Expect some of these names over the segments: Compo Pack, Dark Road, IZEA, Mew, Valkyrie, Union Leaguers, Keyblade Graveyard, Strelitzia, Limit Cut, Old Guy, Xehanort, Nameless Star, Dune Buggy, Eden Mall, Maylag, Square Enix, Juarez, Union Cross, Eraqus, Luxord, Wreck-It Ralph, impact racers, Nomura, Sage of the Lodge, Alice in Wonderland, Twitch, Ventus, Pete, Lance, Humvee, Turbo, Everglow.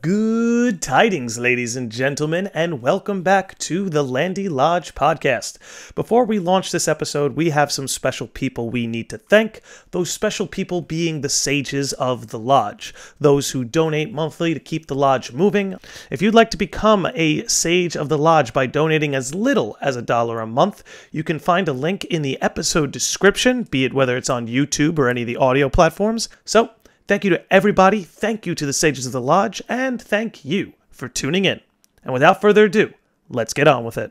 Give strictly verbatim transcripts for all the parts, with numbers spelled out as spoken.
Good tidings, ladies and gentlemen, and welcome back to the Landy Lodge podcast. Before we launch this episode, we have some special people we need to thank, those special people being the sages of the lodge, those who donate monthly to keep the lodge moving. If you'd like to become a sage of the lodge by donating as little as a dollar a month, you can find a link in the episode description, be it whether it's on YouTube or any of the audio platforms. So, thank you to everybody, thank you to the Sages of the Lodge, and thank you for tuning in. And without further ado, let's get on with it.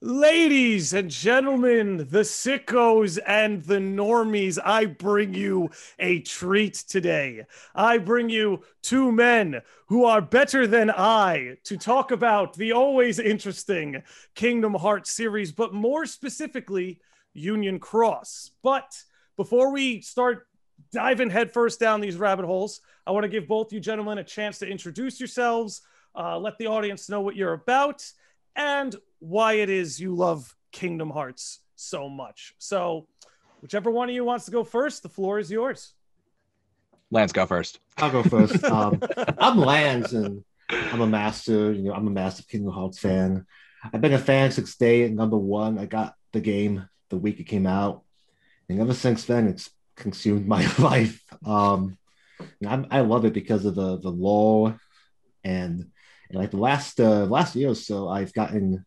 Ladies and gentlemen, the sickos and the normies, I bring you a treat today. I bring you two men who are better than I to talk about the always interesting Kingdom Hearts series, but more specifically, Union Cross. But before we start diving headfirst down these rabbit holes, I want to give both you gentlemen a chance to introduce yourselves, uh, let the audience know what you're about, and why it is you love Kingdom Hearts so much. So whichever one of you wants to go first, the floor is yours. Lance, go first. I'll go first. um, I'm Lance, and I'm a master. You know, I'm a massive Kingdom Hearts fan. I've been a fan since day number one. I got the game the week it came out, and ever since then it's consumed my life. um I, I love it because of the the lore, and, and like the last uh last year or so, I've gotten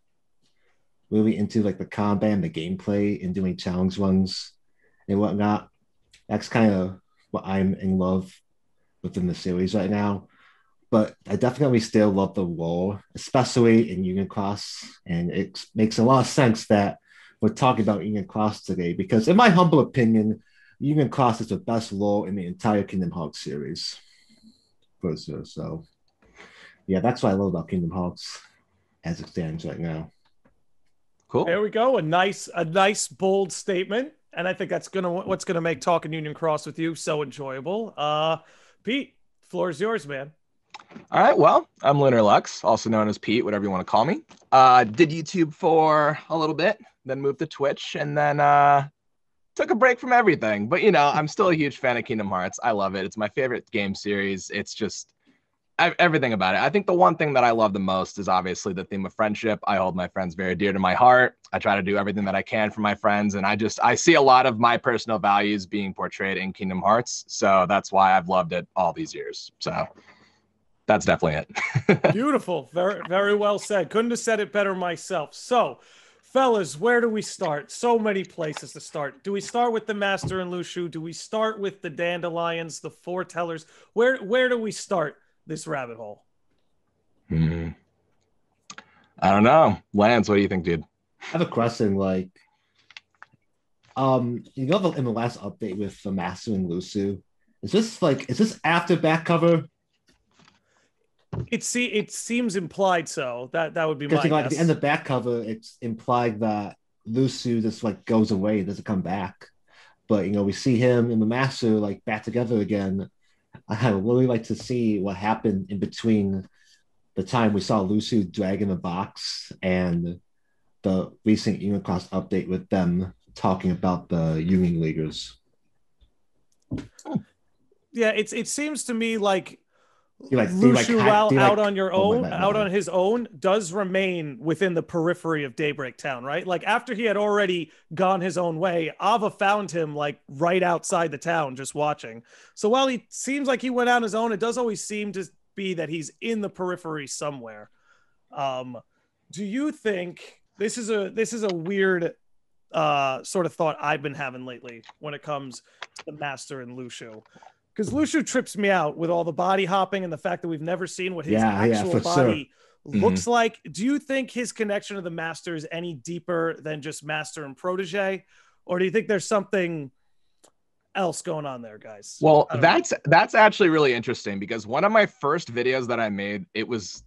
really into like the combat and the gameplay and doing challenge runs and whatnot. That's kind of what I'm in love within the series right now, but I definitely still love the lore, especially in Union Cross, and it makes a lot of sense that we're talking about Union Cross today because, in my humble opinion, Union Cross is the best lore in the entire Kingdom Hearts series. For sure. So, yeah, that's what I love about Kingdom Hearts as it stands right now. Cool. There we go. A nice, a nice bold statement, and I think that's gonna what's gonna make talking Union Cross with you so enjoyable. Uh, Pete, floor is yours, man. All right, well, I'm Leonard Lux, also known as Pete, whatever you want to call me. Uh, did YouTube for a little bit, then moved to Twitch, and then uh, took a break from everything. But, you know, I'm still a huge fan of Kingdom Hearts. I love it. It's my favorite game series. It's just I, everything about it. I think the one thing that I love the most is obviously the theme of friendship. I hold my friends very dear to my heart. I try to do everything that I can for my friends, and I just I see a lot of my personal values being portrayed in Kingdom Hearts. So that's why I've loved it all these years. So that's definitely it. Beautiful. Very, very well said. Couldn't have said it better myself. So, fellas, where do we start? So many places to start. Do we start with the Master and Luxu? Do we start with the Dandelions, the Foretellers? Where where do we start this rabbit hole? Hmm. I don't know. Lance, what do you think, dude? I have a question. Like, um, you know, in the last update with the Master and Luxu, is this like, is this after Back Cover? It see it seems implied, so that that would be my guess. Like at the end of Back Cover, it's implied that Luxu just like goes away, doesn't come back. But you know, we see him and the Master like back together again. I would really like to see what happened in between the time we saw Luxu dragging the box and the recent Union Cross update with them talking about the Union Leaguers. Yeah, it's it seems to me like You like, Luxu, like, while like, out on your own, oh out on his own, does remain within the periphery of Daybreak Town, right? Like, after he had already gone his own way, Ava found him, like, right outside the town, just watching. So while he seems like he went out on his own, it does always seem to be that he's in the periphery somewhere. Um, do you think this is a this is a weird uh, sort of thought I've been having lately when it comes to the Master and Luxu? Because Luxu trips me out with all the body hopping and the fact that we've never seen what his yeah, actual yeah, body sure. looks mm-hmm. like. Do you think his connection to the Master is any deeper than just Master and Protege? Or do you think there's something else going on there, guys? Well, that's know. that's actually really interesting, because one of my first videos that I made, it was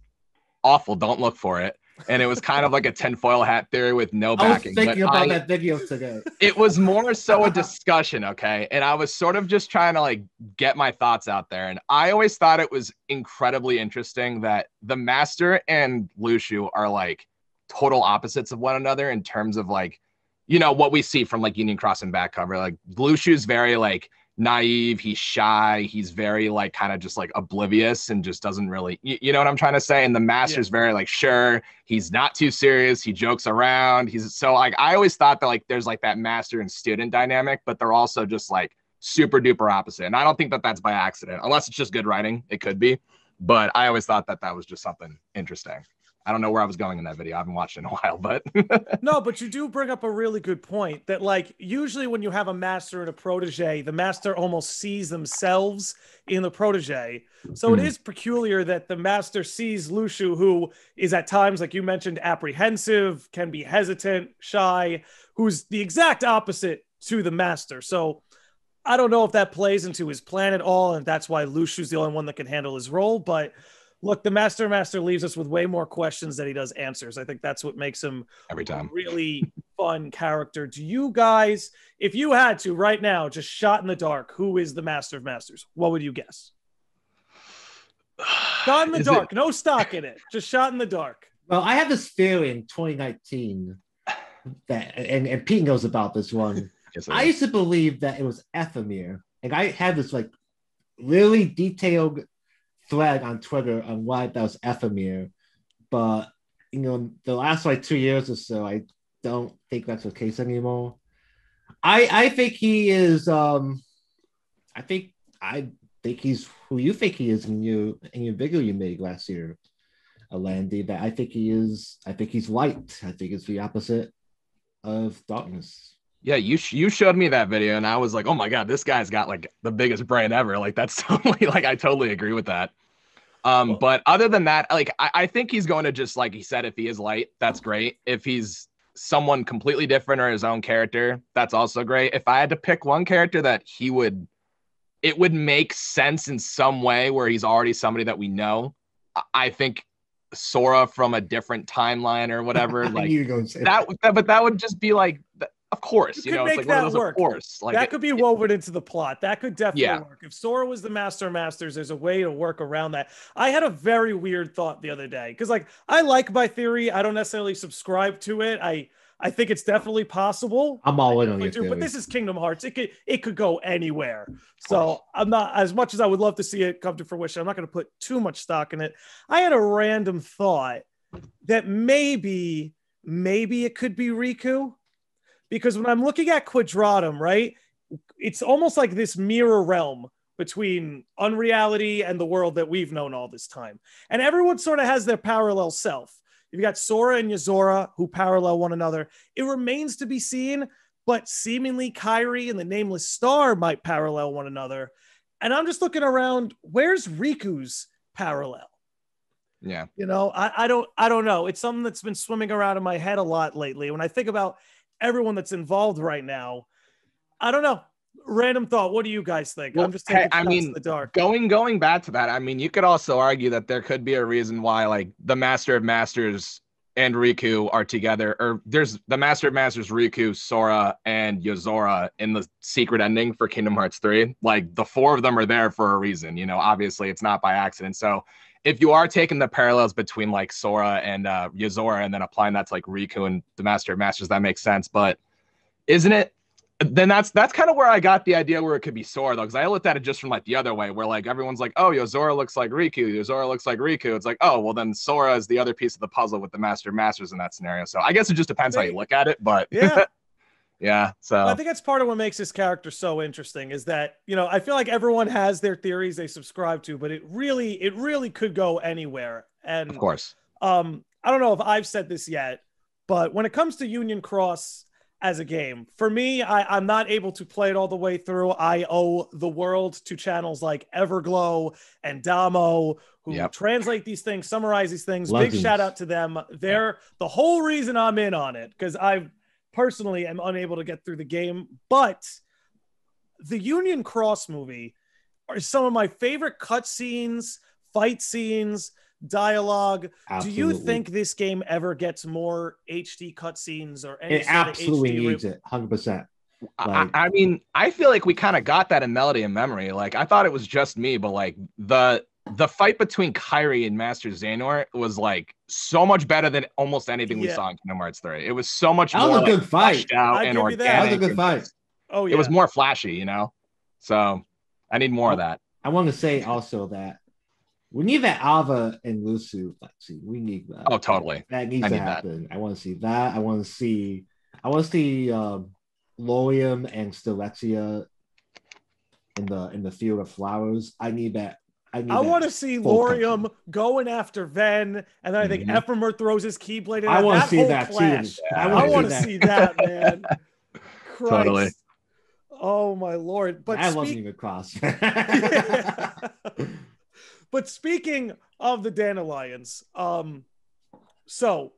awful. Don't look for it. And it was kind of like a tinfoil hat theory with no backing. I was thinking about I, that video today. It was more so a discussion, okay? And I was sort of just trying to like get my thoughts out there. And I always thought it was incredibly interesting that the Master and Luxu are like total opposites of one another in terms of like, you know, what we see from like Union Cross and Back Cover. Like Luxu's very like naive, he's shy, he's very like kind of just like oblivious and just doesn't really, you, you know what I'm trying to say? And the master's yeah. very like, sure, he's not too serious, he jokes around, he's so like, I always thought that like there's like that master and student dynamic, but they're also just like super duper opposite. And I don't think that that's by accident, unless it's just good writing, it could be, but I always thought that that was just something interesting. I don't know where I was going in that video. I haven't watched in a while, but no, but you do bring up a really good point that like, usually when you have a master and a protege, the master almost sees themselves in the protege. So mm. it is peculiar that the master sees Luxu, who is at times, like you mentioned, apprehensive, can be hesitant, shy, who's the exact opposite to the master. So I don't know if that plays into his plan at all. And that's why Luxu's the only one that can handle his role, but look, the Master Master leaves us with way more questions than he does answers. I think that's what makes him every time a really fun character. Do you guys, if you had to right now, just shot in the dark, who is the Master of Masters? What would you guess? Shot in the is dark, it... no stock in it. Just shot in the dark. Well, I had this theory in twenty nineteen, that, and, and Pete knows about this one. Yes, I, I used to believe that it was Ephemer. Like I had this like really detailed thread on Twitter on why that was Ephemer, but you know, the last like two years or so, I don't think that's the case anymore. I I think he is. Um, I think I think he's who you think he is in your in your video you made last year, Alandi. That I think he is. I think he's light. I think it's the opposite of darkness. Yeah, you sh you showed me that video, and I was like, oh my god, this guy's got like the biggest brain ever. Like that's totally like I totally agree with that. Um, cool. But other than that, like I, I think he's going to just like he said, if he is light, that's great. If he's someone completely different or his own character, that's also great. If I had to pick one character that he would, it would make sense in some way where he's already somebody that we know. I, I think Sora from a different timeline or whatever, like you go say that, that. But that would just be like. Of course, you, you know, it's like that one of those work. Of course. Like, that could be it, woven it, into the plot. That could definitely yeah. work. If Sora was the Master of Masters, there's a way to work around that. I had a very weird thought the other day because, like, I like my theory. I don't necessarily subscribe to it. I I think it's definitely possible. I'm all in on your theory. But this is Kingdom Hearts. It could it could go anywhere. So I'm not, as much as I would love to see it come to fruition, I'm not going to put too much stock in it. I had a random thought that maybe maybe it could be Riku. Because when I'm looking at Quadratum, right, it's almost like this mirror realm between unreality and the world that we've known all this time. And everyone sort of has their parallel self. You've got Sora and Yozora who parallel one another. It remains to be seen, but seemingly Kairi and the Nameless Star might parallel one another. And I'm just looking around, where's Riku's parallel? Yeah. You know, I, I don't I don't know. It's something that's been swimming around in my head a lot lately. When I think about everyone that's involved right now, I don't know. Random thought. What do you guys think? Well, I'm just taking hey, I mean, in the dark. Going going back to that, I mean, you could also argue that there could be a reason why, like, the Master of Masters and Riku are together, or there's the Master of Masters, Riku, Sora, and Yozora in the secret ending for Kingdom Hearts three. Like, the four of them are there for a reason. You know, obviously, it's not by accident. So, if you are taking the parallels between like Sora and uh, Yozora and then applying that to like Riku and the Master of Masters, that makes sense. But isn't it? Then that's that's kind of where I got the idea where it could be Sora though, because I looked at it just from like the other way, where like everyone's like, oh, Yozora looks like Riku, Yozora looks like Riku. It's like, oh, well then Sora is the other piece of the puzzle with the Master of Masters in that scenario. So I guess it just depends how you look at it, but yeah. Yeah, so well, I think that's part of what makes this character so interesting is that, you know, I feel like everyone has their theories they subscribe to, but it really, it really could go anywhere. And of course, um, I don't know if I've said this yet, but when it comes to Union Cross as a game, for me, I, I'm not able to play it all the way through. I owe the world to channels like Everglow and Damo, who yep. translate these things, summarize these things. Legends. Big shout out to them. They're yep. the whole reason I'm in on it because I've personally, I'm unable to get through the game, but the Union Cross movie are some of my favorite cutscenes, fight scenes, dialogue. Absolutely. Do you think this game ever gets more H D cutscenes or any? It absolutely needs it, one hundred percent. Like, I, I mean, I feel like we kind of got that in Melody of Memory. Like, I thought it was just me, but like the the fight between Kairi and Master Xehanort was like so much better than almost anything yeah. we saw in Kingdom Hearts three. It was so much that more was a good like, fight. Out and that was a good fight. Oh yeah, it was more flashy, you know. So I need more of that. I want to say also that we need that Ava and Luxu. Let's see, we need that. Oh, totally. That needs I to need happen. That. I want to see that. I want to see. I want to see um, Lauriam and Stilexia in the in the field of flowers. I need that. I, I want to see Lauriam country. going after Ven, and then I think mm-hmm. Ephemer throws his Keyblade in. I want to see that clash. too. Yeah, I want to see that, man. Christ. Totally. Oh my Lord! But I speak- wasn't even cross. Yeah. But speaking of the Dandelions, um, so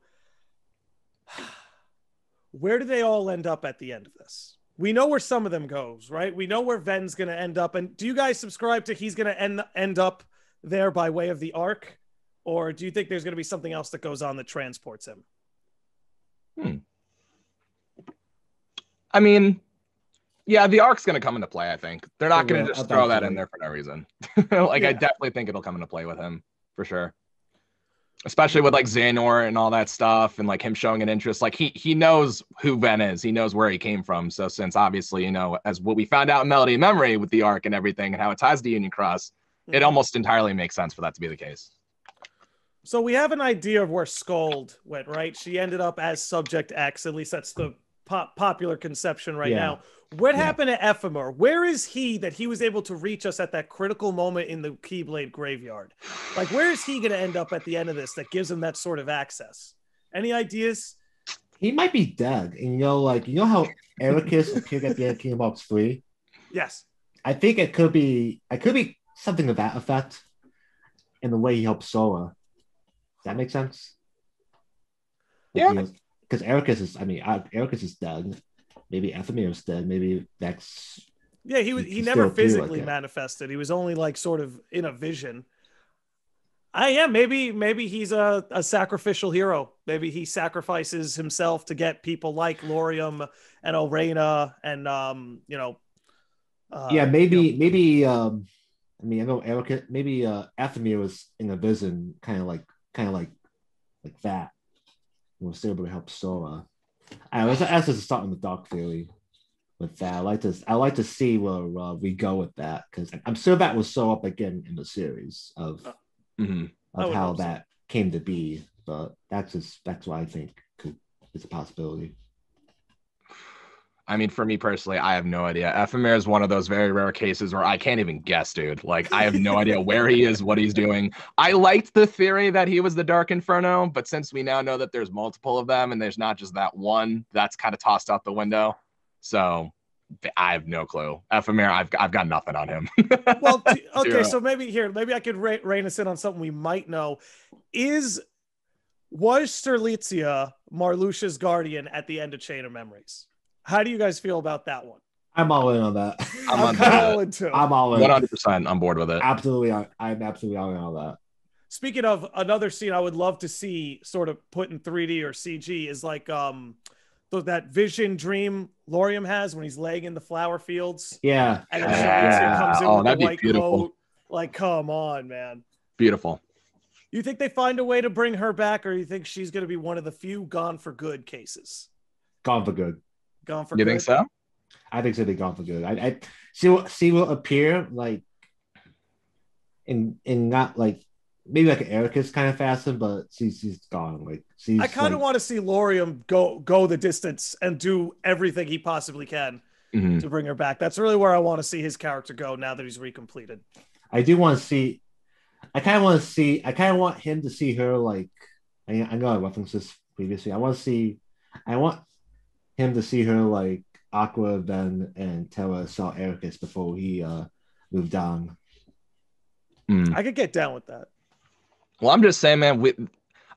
where do they all end up at the end of this? We know where some of them goes, right? We know where Ven's going to end up. And do you guys subscribe to he's going to end end up there by way of the arc? Or do you think there's going to be something else that goes on that transports him? Hmm. I mean, yeah, the arc's going to come into play, I think. They're not going to just throw that in there for no reason. Like, yeah. I definitely think it'll come into play with him, for sure. Especially with, like, Xehanort and all that stuff and, like, him showing an interest. Like, he he knows who Ven is. He knows where he came from. So since, obviously, you know, as what we found out in Melody of Memory with the arc and everything and how it ties to Union Cross, mm-hmm. it almost entirely makes sense for that to be the case. So we have an idea of where Skull went, right? She ended up as Subject X. At least that's the pop- popular conception right yeah. now. What yeah. happened to Ephemer? Where is he that he was able to reach us at that critical moment in the Keyblade graveyard? Like, where is he going to end up at the end of this that gives him that sort of access? Any ideas? He might be dead. And, you know, like, you know how Eraqus appeared at the end of Kingdom Hearts three? Yes. I think it could be it could be something of that effect in the way he helped Sora. Does that make sense? Like, yeah. Because Eraqus is, I mean, Eraqus is dead. Maybe Ephemer was dead. Maybe that's... Yeah, he was. He, he never physically like manifested. He was only like sort of in a vision. I yeah, maybe maybe he's a, a sacrificial hero. Maybe he sacrifices himself to get people like Lauriam and Orena and, um, you know... Uh, yeah, maybe... You know. maybe. Um, I mean, I know Eraqus... Maybe uh, Ephemer was in a vision, kind of like kind of like, like that. He was able to help Sora. I was asked to start on the dark theory with that. I like to I like to see where uh, we go with that, because I'm sure that will show up again in the series of uh, mm-hmm. of how that so. came to be. But that's just that's what I think could, is a possibility. I mean, for me personally, I have no idea. Ephemer is one of those very rare cases where I can't even guess, dude. Like, I have no idea where he is, what he's doing. I liked the theory that he was the Dark Inferno, but since we now know that there's multiple of them and there's not just that one, that's kind of tossed out the window. So I have no clue. Ephemer, I've, I've got nothing on him. Well, do, okay, Zero. So maybe here, maybe I could re- rein us in on something we might know. Is, was Sterlitzia Marluxia's guardian at the end of Chain of Memories? How do you guys feel about that one? I'm all in on that. I'm, I'm kind of all in too. I'm all in. one hundred percent I'm bored with it. Absolutely. I'm absolutely all in on that. Speaking of another scene I would love to see sort of put in three D or C G is like um, that vision dream Lauriam has when he's laying in the flower fields. Yeah. And then yeah. comes in oh, with that'd the be white beautiful. Coat. Like, come on, man. Beautiful. You think they find a way to bring her back, or you think she's going to be one of the few gone for good cases? Gone for good. Gone for you good. Think so? I think so. They gone for good. I, I she will she will appear like in in not like maybe like an Eraqus kind of fashion, but she's she's gone. Like she's. I kind of like, want to see Lauriam go go the distance and do everything he possibly can mm-hmm. to bring her back. That's really where I want to see his character go now that he's recompleted. I do want to see. I kind of want to see. I kind of want him to see her like. I, I know I referenced this previously. I want to see. I want. him to see her like Aqua, Ben, and Terra saw Eraqus before he uh, moved on. Mm. I could get down with that. Well, I'm just saying, man, we,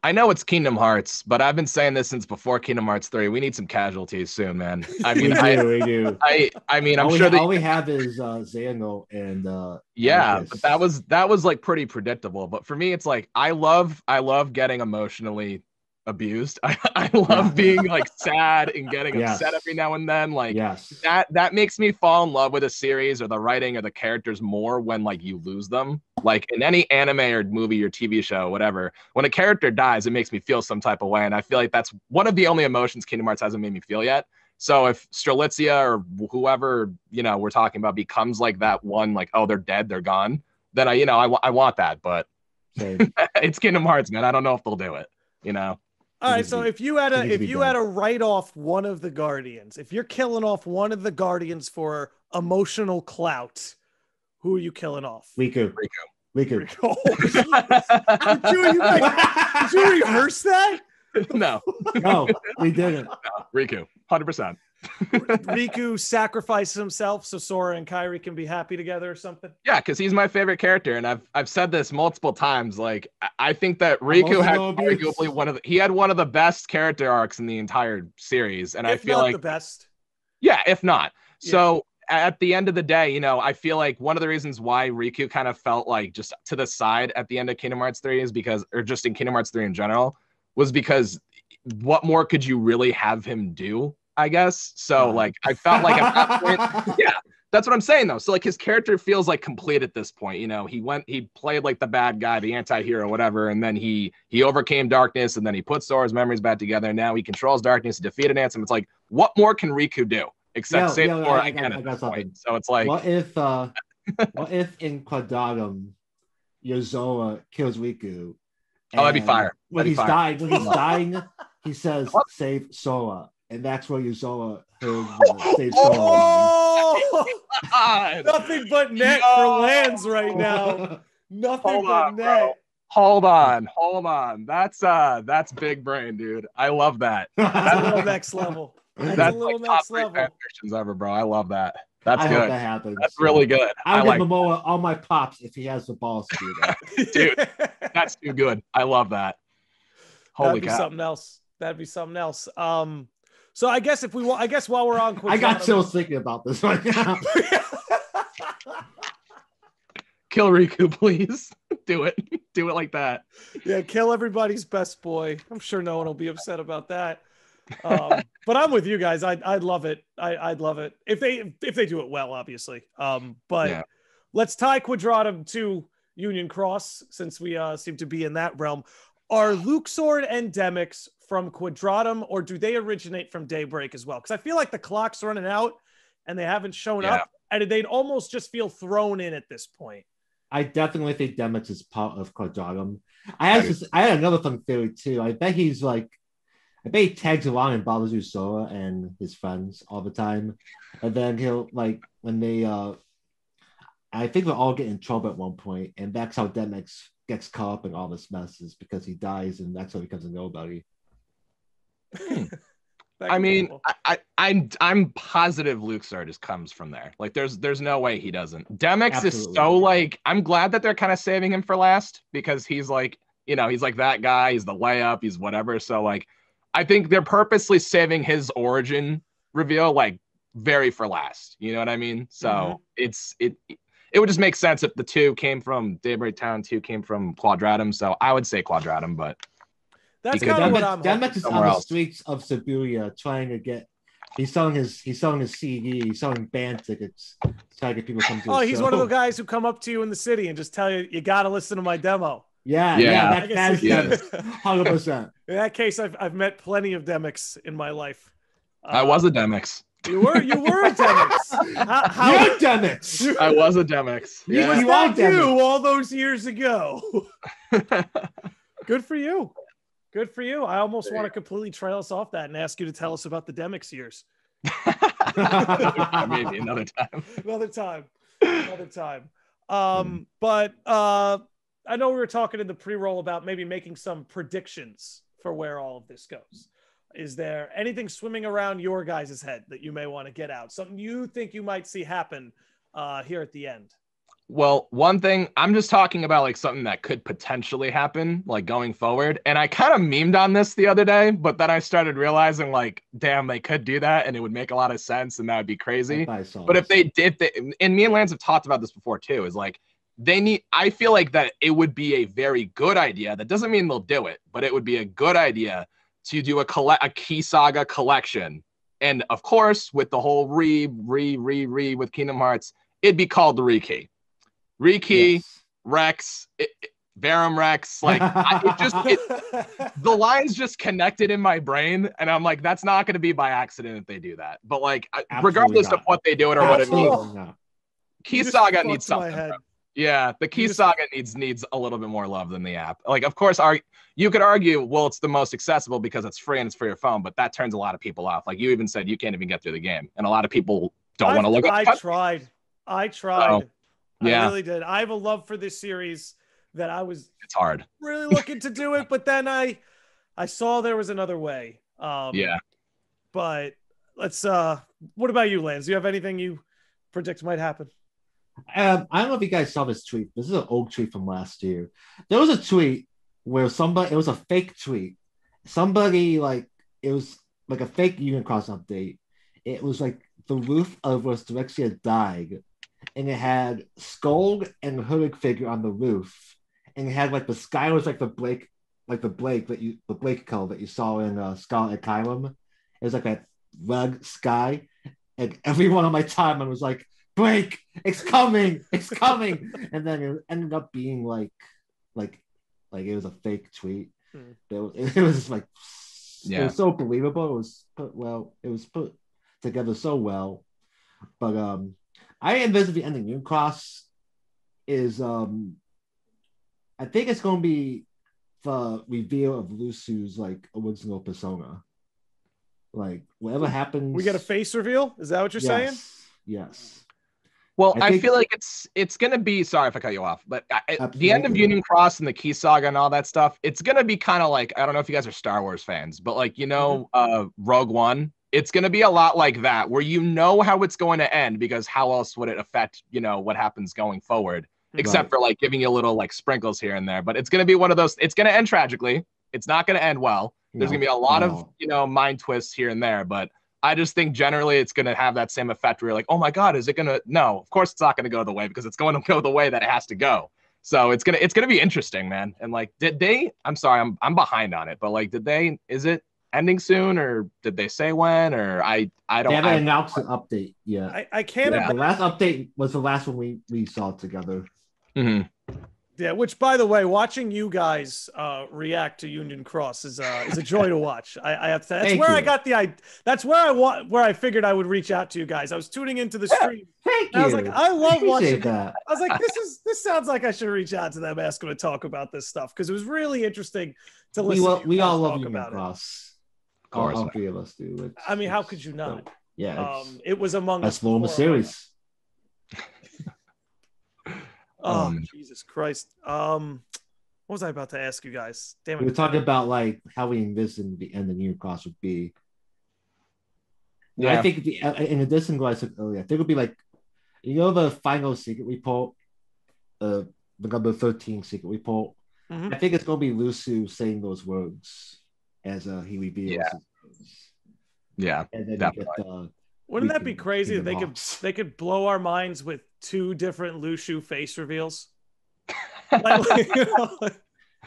I know it's Kingdom Hearts, but I've been saying this since before Kingdom Hearts three. We need some casualties soon, man. I mean, we I, do, we do. I, I mean, I'm all sure we, that all we have is uh, Xehanort and uh, yeah, Eraqus. But that was that was like pretty predictable. But for me, it's like I love I love getting emotionally abused. I, I love yeah. being like sad and getting yes. upset every now and then. Like yes. that that makes me fall in love with a series or the writing or the characters more when like you lose them. Like in any anime or movie or T V show, whatever, when a character dies, it makes me feel some type of way. And I feel like that's one of the only emotions Kingdom Hearts hasn't made me feel yet. So if Strelitzia or whoever, you know, we're talking about becomes like that one, like, oh, they're dead, they're gone, then I, you know, I, I want that. But it's Kingdom Hearts, man. I don't know if they'll do it, you know. All right, so if you had a if you had to write off one of the Guardians, if you're killing off one of the Guardians for emotional clout, who are you killing off? Riku. Riku. Riku. Riku. Did, you, you guys, did you rehearse that? No. No, we didn't. No, Riku, one hundred percent. Riku sacrifices himself so Sora and Kairi can be happy together or something. Yeah, because he's my favorite character, and I've I've said this multiple times. Like I think that Riku had arguably one of the, he had one of the best character arcs in the entire series, and I feel like the best. Yeah, if not. Yeah. So at the end of the day, you know, I feel like one of the reasons why Riku kind of felt like just to the side at the end of Kingdom Hearts three is because, or just in Kingdom Hearts three in general, was because what more could you really have him do? I guess. So like, I felt like at that point, yeah, that's what I'm saying though. So like his character feels like complete at this point, you know, he went, he played like the bad guy, the anti-hero, whatever. And then he, he overcame darkness and then he put Sora's memories back together. Now he controls darkness, defeated Ansem. It's like, what more can Riku do except yeah, save yeah, Sora again at this point? So it's like, what if, uh, what if in Quadratum, Yozora kills Riku? Oh, that'd be fire. That'd when be he's fire. dying, when he's dying, he says, save Sora. And that's where Yozora heard uh, save Sora. Oh! Nothing but net Yo! for Lance right now. Nothing hold but on, net. Bro. Hold on, hold on. That's uh, that's big brain, dude. I love that. That's a little next level. That's, that's a little like next top level. Three ever, bro. I love that. That's I good. Hope that happens. That's really good. I'll I give like Momoa all my pops if he has the balls to do that. Dude, that's too good. I love that. Holy That'd be cow. Something else. That'd be something else. Um. So I guess if we, I guess while we're on, I got chills thinking about this right now. Kill Riku, please. Do it. Do it like that. Yeah, kill everybody's best boy. I'm sure no one will be upset about that. Um, but I'm with you guys. I I'd love it. I I'd love it if they if they do it well, obviously. Um, but yeah. Let's tie Quadratum to Union Cross since we uh, seem to be in that realm. Are Luxord and Demyx from Quadratum, or do they originate from Daybreak as well? Because I feel like the clock's running out and they haven't shown yeah. up, and they'd almost just feel thrown in at this point. I definitely think Demyx is part of Quadratum. I had, just, I had another fun theory too. I bet he's like, I bet he tags along and bothers Yozora and his friends all the time. And then he'll like, when they, uh, I think they'll all get in trouble at one point, and that's how Demyx gets caught up in all this mess, is because he dies and that's how he becomes a nobody. Hmm. I mean, I, I, I'm I'm positive Luxor just comes from there. Like, there's there's no way he doesn't. Demyx Absolutely. Is so like, I'm glad that they're kind of saving him for last because he's like, you know, he's like that guy. He's the layup. He's whatever. So like, I think they're purposely saving his origin reveal like very for last. You know what I mean? So mm-hmm. it's it it would just make sense if the two came from Daybreak Town, two came from Quadratum. So I would say Quadratum, but. That's kind of what I'm Demyx is on the streets of Shibuya trying to get. He's selling his. He's selling his C D. He's selling band tickets. Trying to get people to come to. Oh, he's show. One of those guys who come up to you in the city and just tell you you got to listen to my demo. Yeah, yeah, yeah that, that's hundred yeah. percent. In that case, I've I've met plenty of Demyx in my life. Uh, I was a Demyx. You were you were a Demyx. How, how, You're Demyx. I was a Demyx. Yeah. You, you were Demyx all those years ago. Good for you. Good for you. I almost want to completely trail us off that and ask you to tell us about the Demyx years. Maybe another time. Another time. Another time. Um, but uh, I know we were talking in the pre-roll about maybe making some predictions for where all of this goes. Is there anything swimming around your guys' head that you may want to get out? Something you think you might see happen uh, here at the end? Well, one thing, I'm just talking about like something that could potentially happen, like going forward. And I kind of memed on this the other day, but then I started realizing like, damn, they could do that and it would make a lot of sense and that would be crazy. But if they did, they, and me and Lance have talked about this before too, is like, they need, I feel like that it would be a very good idea. That doesn't mean they'll do it, but it would be a good idea to do a, collect, a Key Saga collection. And of course, with the whole re, re, re, re with Kingdom Hearts, it'd be called the Rekey. Rekey, yes. Rex, it, it, Verum Rex, like I, it just it, the lines just connected in my brain, and I'm like, that's not going to be by accident if they do that. But like, absolutely regardless not. Of what they do it or absolutely what it means, not. Key Saga needs something. Yeah, the Key just... Saga needs needs a little bit more love than the app. Like, of course, our, you could argue, well, it's the most accessible because it's free and it's for your phone, but that turns a lot of people off. Like you even said, you can't even get through the game, and a lot of people don't want to look. I at tried, I tried, so, yeah. I really did. I have a love for this series. That I was it's hard really looking to do it, but then I I saw there was another way. Um yeah, but let's uh what about you, Lance? Do you have anything you predict might happen? um I don't know if you guys saw this tweet. This is an old tweet from last year. There was a tweet where somebody, it was a fake tweet, somebody like it was like a fake Union Cross update. It was like the roof of Westorexia died, and it had Skull and the hooded figure on the roof. And it had like the sky was like the Blake, like the Blake that you, the Blake color that you saw in uh, Scarlet Kylum. It was like that red sky, and everyone on my timeline was like, "Blake, it's coming, it's coming!" And then it ended up being like, like, like it was a fake tweet. Hmm. It, was, it was just like, yeah. It was so believable. It was put well. It was put together so well. But um, I envision the ending. Union Cross is um. I think it's going to be the reveal of Luxu's like original persona. Like whatever happens, we get a face reveal. Is that what you're yes. saying? Yes. Well, I, I feel like it's it's going to be. Sorry if I cut you off, but at the end of Union Cross and the Key Saga and all that stuff, it's going to be kind of like, I don't know if you guys are Star Wars fans, but like, you know, uh, Rogue One. It's going to be a lot like that, where you know how it's going to end because how else would it affect, you know, what happens going forward? Except right. for like giving you little like sprinkles here and there, but it's going to be one of those. It's going to end tragically. It's not going to end well. There's no, going to be a lot no. of, you know, mind twists here and there, but I just think generally it's going to have that same effect where you're like, oh my God, is it going to, no, of course it's not going to go the way, because it's going to go the way that it has to go. So it's going to, it's going to be interesting, man. And like, did they, I'm sorry, I'm, I'm behind on it, but like, did they, is it ending soon, or did they say when, or I, I don't know. They haven't announced an update yet. I, I can't. Yeah. The last update was the last one we, we saw together. Mm-hmm. Yeah, which by the way, watching you guys uh, react to Union Cross is uh, is a joy to watch. I, I have to. That's thank where you. I got the I. That's where I want. Where I figured I would reach out to you guys. I was tuning into the stream. Yeah, thank and you. I was like, I love I watching that. I was like, this is this sounds like I should reach out to them, ask them to talk about this stuff, because it was really interesting to listen. We, to we all love Union Cross. Of course, all three of us do. It's, I mean, how could you not? Yeah, um, it was among that's the longest series. Oh, um, Jesus Christ. Um, what was I about to ask you guys? Damn it. We were talking about like how we envisioned the end of Union Cross would be. Yeah, yeah. I think the, in addition to what I said earlier, I think it would be like, you know, the final secret report, uh, the number thirteen secret report. Mm-hmm. I think it's going to be Luxu saying those words as uh, he reveals. Yeah. His yeah. And then definitely. You get, uh, wouldn't that be crazy if they could they could blow our minds with two different Luxu face reveals? Like, like, you know, like,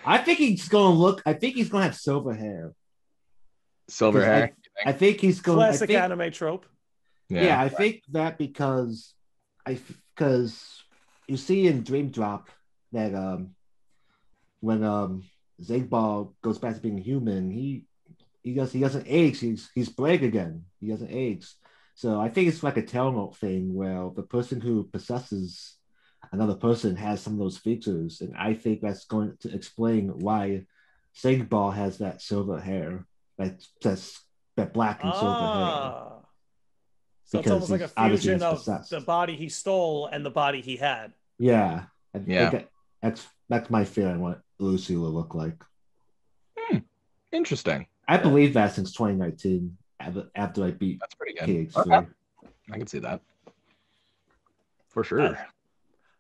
I think he's gonna look. I think he's gonna have silver hair. Silver hair. I, think? I think he's going. Classic I think, anime trope. Yeah, yeah, I think that because I because you see in Dream Drop that um when um Zegbal goes back to being human, he he does he doesn't age. He's he's Blake again. He doesn't age. So I think it's like a Terranort thing where the person who possesses another person has some of those features. And I think that's going to explain why Segball has that silver hair, that, that's, that black and oh. silver hair. So because it's almost like a fusion of possessed. The body he stole and the body he had. Yeah. I yeah. That, that's, that's my feeling what Luxu will look like. Hmm. Interesting. I yeah. believe that since twenty nineteen. After I beat that's pretty good. Okay. I can see that for sure. Uh,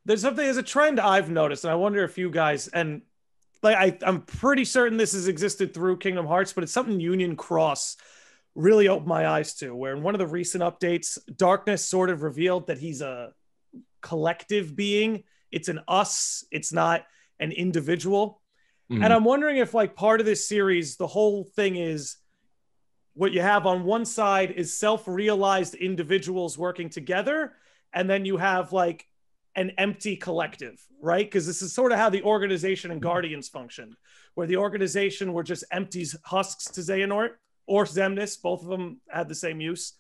there's something, there's a trend I've noticed, and I wonder if you guys, and like I, I'm pretty certain this has existed through Kingdom Hearts, but it's something Union Cross really opened my eyes to, where in one of the recent updates, Darkness sort of revealed that he's a collective being. It's an us, it's not an individual. Mm-hmm. And I'm wondering if like part of this series, the whole thing is, what you have on one side is self-realized individuals working together, and then you have like an empty collective, right? Because this is sort of how the organization and guardians functioned, where the organization were just empties husks to Xehanort or Xemnas. Both of them had the same use,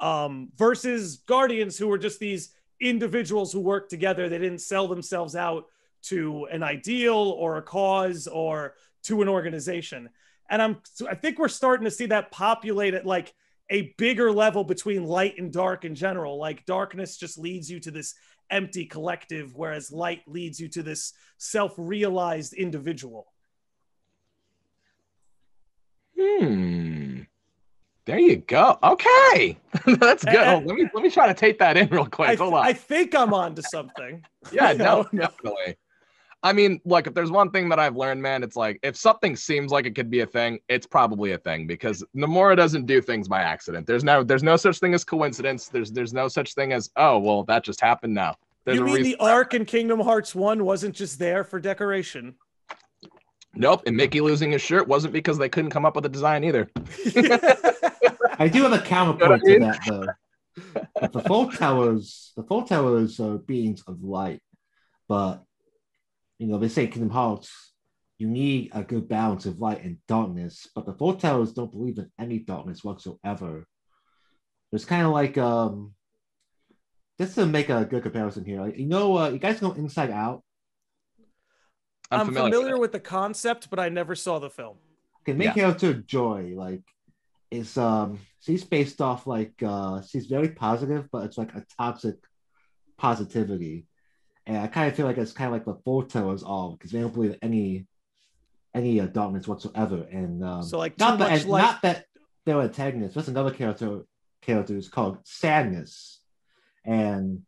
um, versus guardians, who were just these individuals who worked together. They didn't sell themselves out to an ideal or a cause or to an organization. And I'm, so I think we're starting to see that populate at like a bigger level between light and dark in general. Like darkness just leads you to this empty collective, whereas light leads you to this self-realized individual. Hmm. There you go. Okay. That's good. And, oh, let me let me try to take that in real quick. I, Hold on. I think I'm on to something. Yeah, no, no, definitely. I mean, like, if there's one thing that I've learned, man, it's like, if something seems like it could be a thing, it's probably a thing, because Nomura doesn't do things by accident. There's no there's no such thing as coincidence. There's there's no such thing as, oh, well, that just happened now. There's you mean the arc in Kingdom Hearts one wasn't just there for decoration? Nope, and Mickey losing his shirt wasn't because they couldn't come up with a design either. I do have a counterpoint you know I mean? to that, though. The Foretellers, the Foretellers are beings of light, but, you know, they say Kingdom Hearts, you need a good balance of light and darkness, but the Foretellers don't believe in any darkness whatsoever. It's kind of like, um, just to make a good comparison here, you know, uh, you guys know Inside Out? I'm, I'm familiar, familiar with the concept, but I never saw the film. Okay, main yeah. character Joy, like, is um, she's based off like uh, she's very positive, but it's like a toxic positivity, and I kind of feel like it's kind of like the Foretellers all, because they don't believe in any any uh, darkness whatsoever. And um, so, like, not that, like... not that they're antagonists. There's another character character is called Sadness, and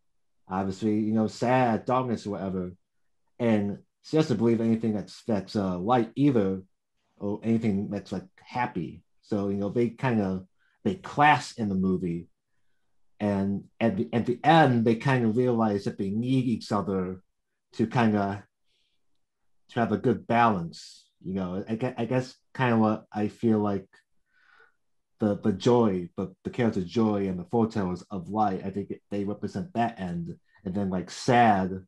obviously, you know, sad, darkness, or whatever, and she doesn't believe anything that's that's uh, light either, or anything that's like happy. So, you know, they kind of they clash in the movie, and at the, at the end they kind of realize that they need each other to kind of to have a good balance. You know, I, I guess kind of what I feel like the the Joy, but the character Joy and the Foretellers of light, I think they represent that end, and then like Sad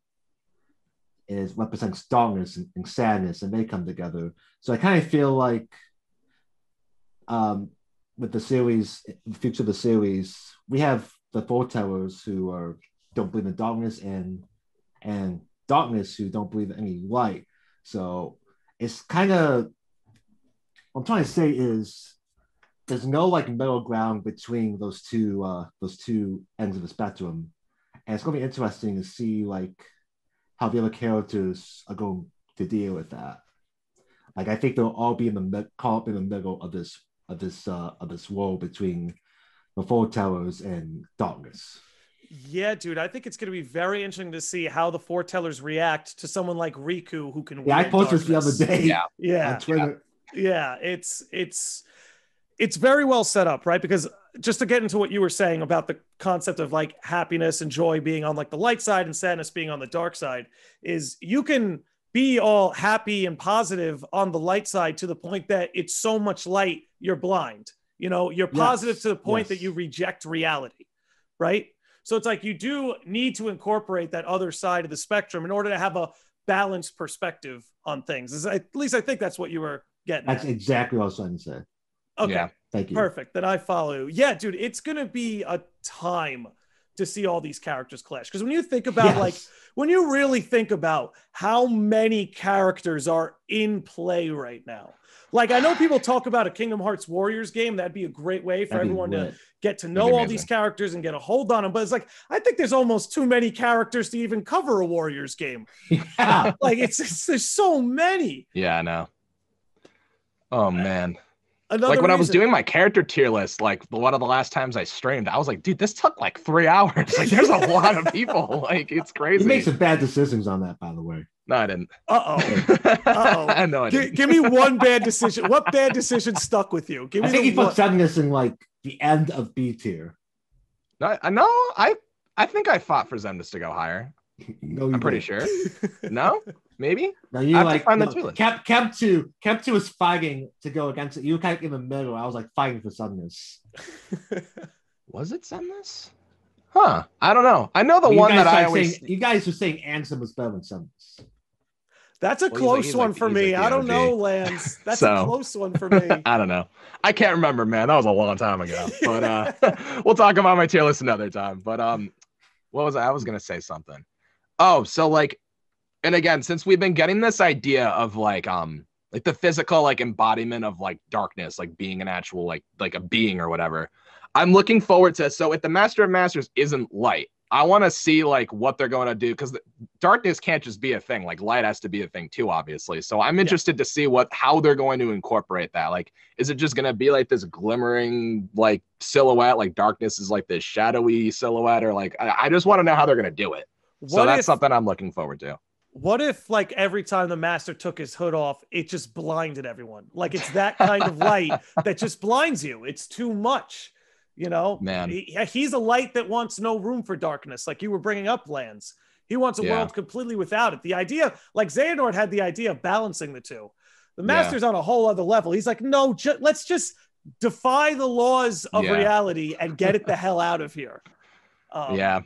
is represents darkness and, and sadness, and they come together. So I kind of feel like um, with the series, the future of the series, we have the Foretellers who are don't believe in darkness, and and darkness who don't believe in any light. So it's kind of what I'm trying to say is there's no like middle ground between those two uh, those two ends of the spectrum, and it's gonna be interesting to see like how the other characters are going to deal with that. Like, I think they'll all be in the caught up in the middle of this of this uh, of this war between the Foretellers and darkness. Yeah, dude, I think it's going to be very interesting to see how the Foretellers react to someone like Riku, who can. Yeah, I posted this the other day. Yeah, yeah, on Twitter. Yeah. yeah, it's it's it's very well set up, right? Because just to get into what you were saying about the concept of like happiness and joy being on like the light side and sadness being on the dark side, is you can be all happy and positive on the light side to the point that it's so much light, you're blind, you know, you're positive yes. to the point yes. that you reject reality. Right. So it's like, you do need to incorporate that other side of the spectrum in order to have a balanced perspective on things. At least I think that's what you were getting. That's at. exactly what I was trying to say. Okay. Yeah. Thank you. Perfect. Then I follow. Yeah, dude, it's going to be a time to see all these characters clash. Because when you think about, yes. like, when you really think about how many characters are in play right now. Like, I know people talk about a Kingdom Hearts Warriors game. That'd be a great way for That'd everyone to get to know all amazing. these characters and get a hold on them. But it's like, I think there's almost too many characters to even cover a Warriors game. Yeah. Like, it's, it's there's so many. Yeah, I know. Oh, man. Another like when reason. I was doing my character tier list, like one of the last times I streamed, I was like, dude, this took like three hours. Like, there's a lot of people. Like, it's crazy. You made some bad decisions on that, by the way. No, I didn't. Uh-oh. Uh-oh. I know I didn't. G give me one bad decision. What bad decision stuck with you? Give me I think you put Xemnas in, like, the end of B tier. No, I, no, I, I think I fought for Xemnas to go higher. No, I'm didn't. pretty sure. No? Maybe? No, you I have like, to find no, the tier list. Kemp, Kemp two. Kemp two was fighting to go against it. You were kind of in the middle. I was like fighting for Xemnas. Was it Xemnas? Huh. I don't know. I know the you one that I always... Saying, you guys were saying Ansem was better than Xemnas. That's a well, close he's like, he's one like, for me. Like I don't know, Lance. That's so, a close one for me. I don't know. I can't remember, man. That was a long time ago. But uh, we'll talk about my tier list another time. But um, what was I? I was going to say something. Oh, so like, and again, since we've been getting this idea of like, um, like the physical, like embodiment of like darkness, like being an actual, like, like a being or whatever, I'm looking forward to, so if the Master of Masters isn't light, I want to see like what they're going to do, because darkness can't just be a thing. Like light has to be a thing too, obviously. So I'm interested yeah. to see what how they're going to incorporate that. Like, is it just going to be like this glimmering like silhouette? Like darkness is like this shadowy silhouette, or like I, I just want to know how they're going to do it. What so that's if, something I'm looking forward to. What if like every time the Master took his hood off, it just blinded everyone? Like it's that kind of light that just blinds you. It's too much. You know, man, he, he's a light that wants no room for darkness. Like you were bringing up, Lance. He wants a yeah. world completely without it. The idea, like Xehanort had the idea of balancing the two. The Master's yeah. on a whole other level. He's like, no, ju let's just defy the laws of yeah. reality and get it the hell out of here. Um, yeah.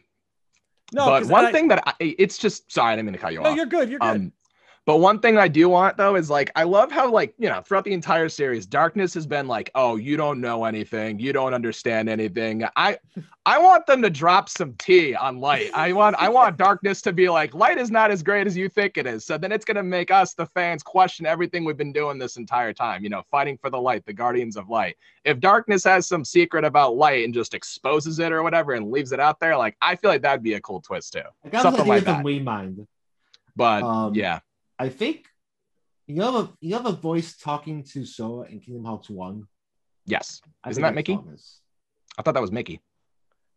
No, but one I, thing that I, it's just, sorry, I didn't mean to cut you no, off. No, you're good. You're good. Um, But one thing I do want, though, is, like, I love how, like, you know, throughout the entire series, darkness has been like, oh, you don't know anything. You don't understand anything. I I want them to drop some tea on light. I want I want darkness to be like, light is not as great as you think it is. So then it's going to make us, the fans, question everything we've been doing this entire time, you know, fighting for the light, the guardians of light. If darkness has some secret about light and just exposes it or whatever and leaves it out there, like, I feel like that would be a cool twist, too. Like, something like that. We mind. But, um, yeah. I think you have a you have a voice talking to Sora in Kingdom Hearts one. Yes, I isn't that Mickey? Thomas. I thought that was Mickey.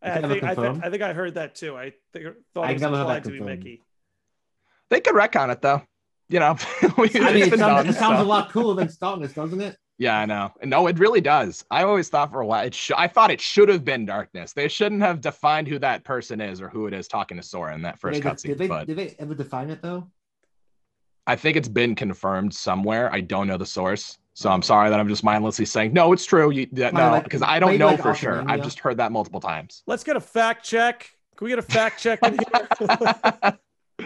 I, I, think, I, th I think I heard that too. I think thought I it was implied to be Mickey. They could retcon it though. You know, we, I mean, it sounds, done, it so. sounds a lot cooler than Darkness, doesn't it? Yeah, I know. No, it really does. I always thought for a while it. Sh I thought it should have been Darkness. They shouldn't have defined who that person is or who it is talking to Sora in that first cutscene. Did, did, did they ever define it though? I think it's been confirmed somewhere. I don't know the source, so I'm sorry that I'm just mindlessly saying no. It's true, you, that, no, because like, I don't know like for sure. I've just heard that multiple times. Let's get a fact check. Can we get a fact check in here? Oh,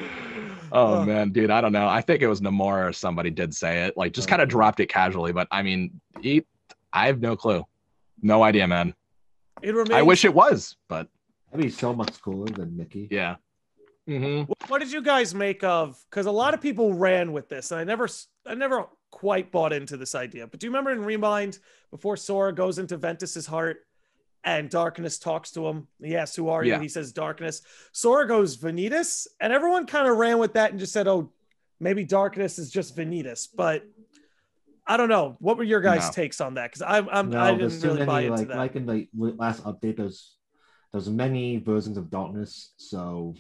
oh man, dude, I don't know. I think it was Nomura or somebody did say it. Like, just kind of dropped it casually. But I mean, he, I have no clue, no idea, man. It remains... I wish it was, but that'd be so much cooler than Mickey. Yeah. Mm-hmm. What did you guys make of? Because a lot of people ran with this, and I never, I never quite bought into this idea. But do you remember in Remind, before Sora goes into Ventus's heart, and Darkness talks to him? He asks, "Who are you?" Yeah. He says, "Darkness." Sora goes, "Vanitas," and everyone kind of ran with that and just said, "Oh, maybe Darkness is just Vanitas." But I don't know. What were your guys' no. takes on that? Because I'm, I'm no, I didn't really many, buy into like, that. Like in the last update, there's there's many versions of Darkness, so.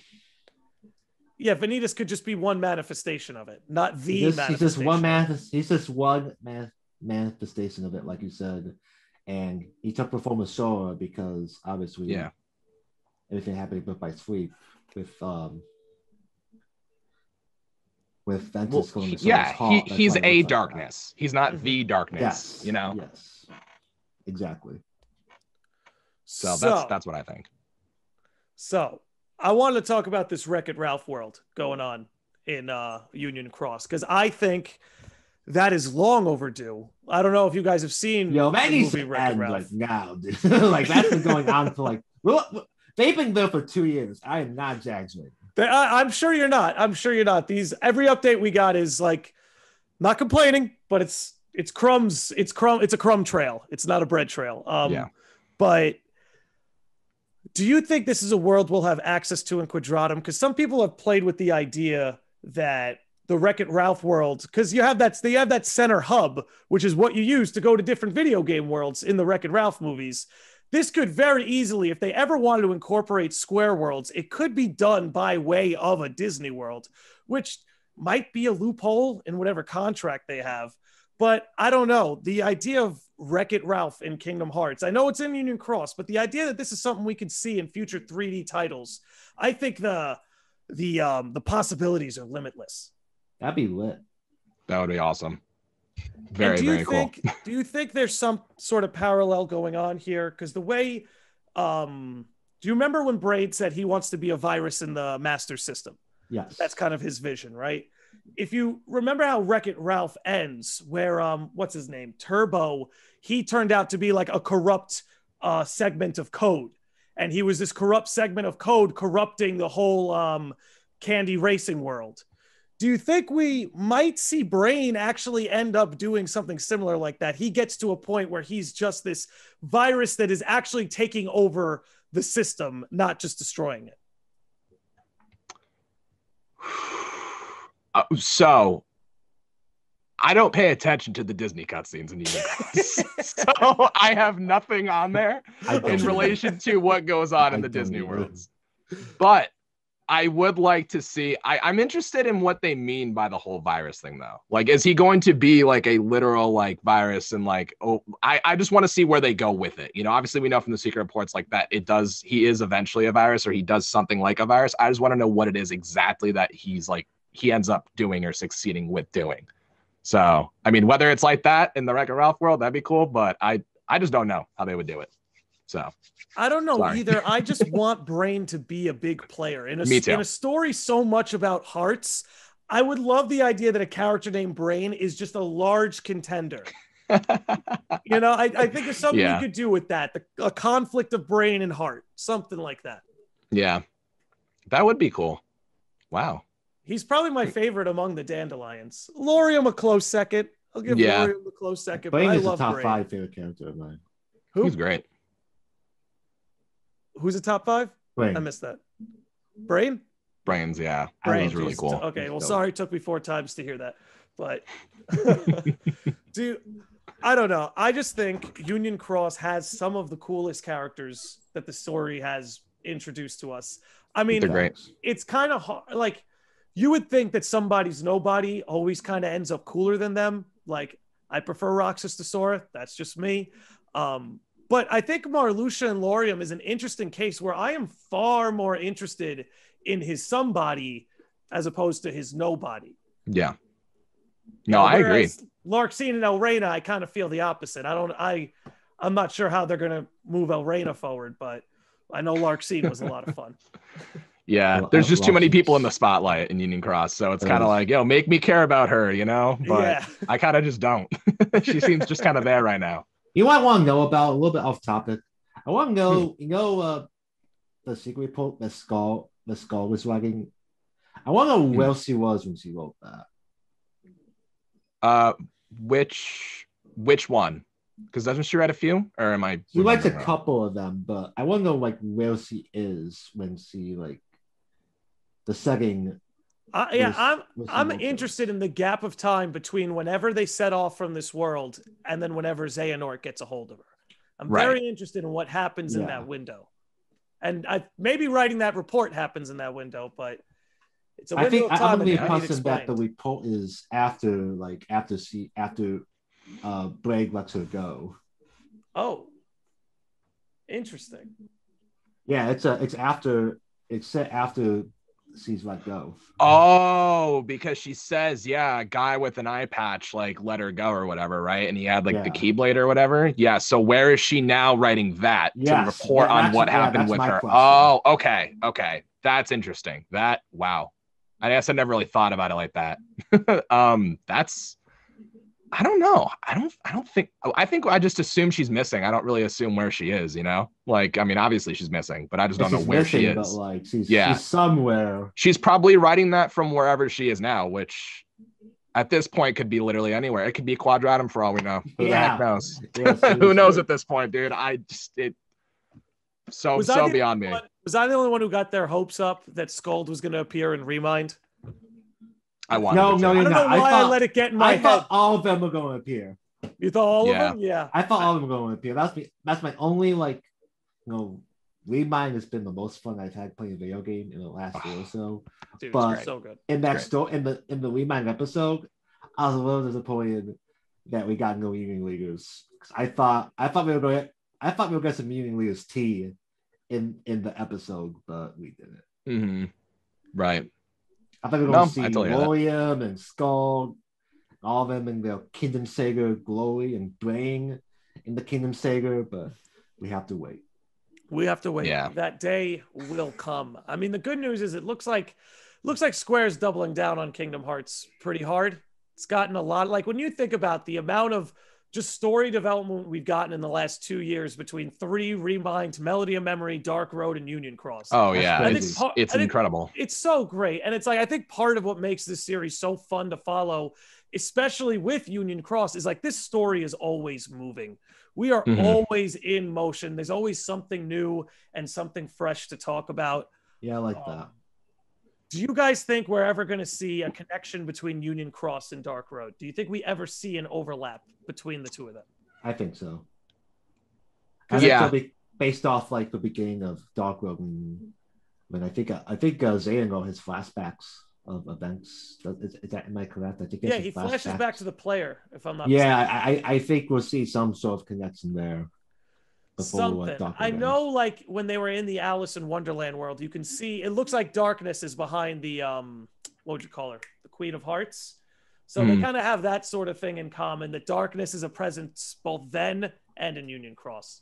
Yeah, Vanitas could just be one manifestation of it, not the he's just, manifestation. He's just one, manif he's just one man manifestation of it, like you said. And he took perform with Sora because, obviously, yeah. everything happened but by sweep with um, with Ventus well, going to Sora's yeah, heart. He, he's a darkness. He's not mm-hmm. the darkness, yes, you know? Yes, exactly. So, so that's, that's what I think. So... I want to talk about this Wreck-It Ralph world going on in uh, Union Cross, because I think that is long overdue. I don't know if you guys have seen Yo, the movie Wreck-It Ralph. Like, now, dude. Like, that's been going on for like... Well, they've been there for two years. I am not exaggerating. I'm sure you're not. I'm sure you're not. These Every update we got is like, not complaining, but it's it's crumbs. It's, crumb, it's a crumb trail. It's not a bread trail. Um, yeah. But... Do you think this is a world we'll have access to in Quadratum? Because some people have played with the idea that the Wreck-It Ralph world, because you have that, they have that center hub, which is what you use to go to different video game worlds in the Wreck-It Ralph movies. This could very easily, if they ever wanted to incorporate Square worlds, it could be done by way of a Disney world, which might be a loophole in whatever contract they have. But I don't know. The idea of Wreck-It Ralph in Kingdom Hearts, I know it's in Union Cross, but the idea that this is something we could see in future three D titles, I think the the um, the possibilities are limitless. That'd be lit. That would be awesome. Very, do you very think, cool. Do you think there's some sort of parallel going on here? Because the way um, Do you remember when Brain said he wants to be a virus in the master system? Yes. That's kind of his vision, right? If you remember how Wreck-It Ralph ends, where, um, what's his name? Turbo, he turned out to be like a corrupt uh, segment of code. And he was this corrupt segment of code corrupting the whole um, candy racing world. Do you think we might see Brain actually end up doing something similar like that? He gets to a point where he's just this virus that is actually taking over the system, not just destroying it. Uh, so, I don't pay attention to the Disney cutscenes in Union Cross. So, I have nothing on there in relation to what goes on I in the Disney worlds. But I would like to see, I, I'm interested in what they mean by the whole virus thing though. Like, is he going to be like a literal like virus and like, oh, I, I just want to see where they go with it. You know, obviously we know from the secret reports like that it does, he is eventually a virus or he does something like a virus. I just want to know what it is exactly that he's like, he ends up doing or succeeding with doing. So, I mean, whether it's like that in the Wreck-It Ralph world, that'd be cool, but I, I just don't know how they would do it. So I don't know Sorry. either. I just want Brain to be a big player in a, in a story so much about hearts. I would love the idea that a character named Brain is just a large contender. You know, I, I think there's something yeah. you could do with that. The, a conflict of brain and heart, something like that. Yeah, that would be cool. Wow. He's probably my favorite among the Dandelions. Lauriam a close second. I'll give yeah. Lauriam a close second. Brain but I is love the top Brain. five favorite character of mine. Who? He's great. Who's a top five? Brain. I missed that. Brain? Brains, yeah. Brain's really cool. Okay, well, sorry it took me four times to hear that. But do I don't know. I just think Union Cross has some of the coolest characters that the story has introduced to us. I mean, great. It's kind of hard. Like, you would think that somebody's nobody always kind of ends up cooler than them. Like, I prefer Roxas to Sora. That's just me. Um, But I think Marluxia and Lauriam is an interesting case where I am far more interested in his somebody as opposed to his nobody. Yeah. No, you know, I agree. Larxene and El Reyna, I kind of feel the opposite. I don't, I, I'm not sure how they're going to move El Reyna forward, but I know Larxene was a lot of fun. Yeah, there's just too many people in the spotlight in Union Cross, so it's kind of like, yo, make me care about her, you know? But yeah. I kind of just don't. She seems just kind of there right now. You know what I want to know about, a little bit off topic. I want to know, you know, uh, the secret report that Skull, that Skull was writing. I want to know where she was when she wrote that. Uh, which which one? Because doesn't she write a few? Or am I? She writes a wrong? couple of them, but I want to know like where she is when she like the setting. Uh, yeah, I'm I'm interested in the gap of time between whenever they set off from this world and then whenever Xehanort gets a hold of her. I'm right. very interested in what happens yeah. in that window. And I maybe writing that report happens in that window, but it's a window I think, of time. I think I'm going to be that the report is after, like, after she, after uh, Blake lets her go. Oh, interesting. Yeah, it's a, it's after, it's set after... she's let go. Oh, because she says, yeah, a guy with an eye patch like let her go or whatever, right? And he had like yeah. the Keyblade or whatever. Yeah. So where is she now writing that yes. to report yeah, on what yeah, happened with her? Question. Oh, okay. Okay. That's interesting. That wow. I guess I never really thought about it like that. um, that's I don't know. I don't I don't think I think I just assume she's missing. I don't really assume where she is, you know? Like, I mean, obviously she's missing, but I just don't know where missing, she is. But like she's, yeah. she's somewhere. She's probably writing that from wherever she is now, which at this point could be literally anywhere. It could be Quadratum for all we know. Who yeah. the heck knows? Yeah, who knows at this point, dude? I just it so was so beyond me. One, was I the only one who got their hopes up that Scold was gonna appear in Remind? I want no, no, no, I don't know why I, thought, I let it get in my I head. Thought all of them were going to appear. You thought all yeah. of them? Yeah. I thought all of them were going to appear. That's me. That's my only like, you know, Remind has been the most fun I've had playing a video game in the last year or so. Dude, but it's so good. In that story, in the in the Remind episode, I was a little disappointed that we got no Union Leaguers. I thought I thought we were going. I thought we were going to get some Union Leaguers tea in in the episode, but we didn't. Mm-hmm. Right. I think we're going no, to see Lauriam and Skull, all of them in their Kingdom Sager glory and Brain in the Kingdom Sager, but we have to wait. We have to wait. Yeah. That day will come. I mean, the good news is it looks like looks like Square's doubling down on Kingdom Hearts pretty hard. It's gotten a lot. Like, when you think about the amount of just story development we've gotten in the last two years between three reminds, Melody of Memory, Dark Road, and Union Cross. Oh, yeah. I it's think, it's I think, incredible. It's so great. And it's like, I think part of what makes this series so fun to follow, especially with Union Cross, is like this story is always moving. We are mm-hmm. always in motion. There's always something new and something fresh to talk about. Yeah, I like um, that. Do you guys think we're ever going to see a connection between Union Cross and Dark Road? Do you think we ever see an overlap between the two of them? I think so. I think yeah. Be based off like the beginning of Dark Road. And, I mean, I think I think uh, Xehanort has flashbacks of events. Is, is that, am I correct? I think yeah, he flashbacks. Flashes back to the player, if I'm not Yeah, I, I think we'll see some sort of connection there. Something. I know, like when they were in the Alice in Wonderland world, you can see it looks like Darkness is behind the um what would you call her, the Queen of Hearts, so mm. they kind of have that sort of thing in common, that Darkness is a presence both then and in Union Cross.